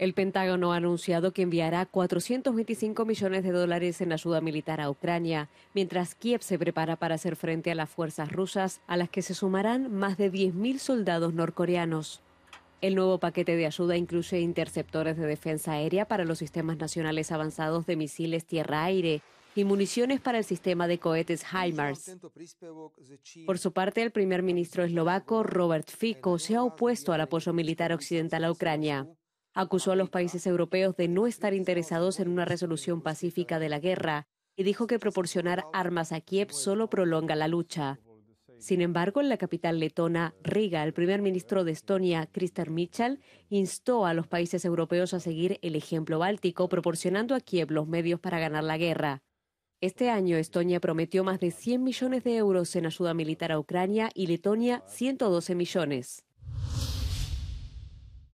El Pentágono ha anunciado que enviará $425 millones en ayuda militar a Ucrania, mientras Kiev se prepara para hacer frente a las fuerzas rusas, a las que se sumarán más de 10.000 soldados norcoreanos. El nuevo paquete de ayuda incluye interceptores de defensa aérea para los sistemas nacionales avanzados de misiles tierra-aire y municiones para el sistema de cohetes HIMARS. Por su parte, el primer ministro eslovaco, Robert Fico, se ha opuesto al apoyo militar occidental a Ucrania. Acusó a los países europeos de no estar interesados en una resolución pacífica de la guerra y dijo que proporcionar armas a Kiev solo prolonga la lucha. Sin embargo, en la capital letona, Riga, el primer ministro de Estonia, Kristers Michal, instó a los países europeos a seguir el ejemplo báltico, proporcionando a Kiev los medios para ganar la guerra. Este año, Estonia prometió más de 100 millones de euros en ayuda militar a Ucrania y Letonia, 112 millones.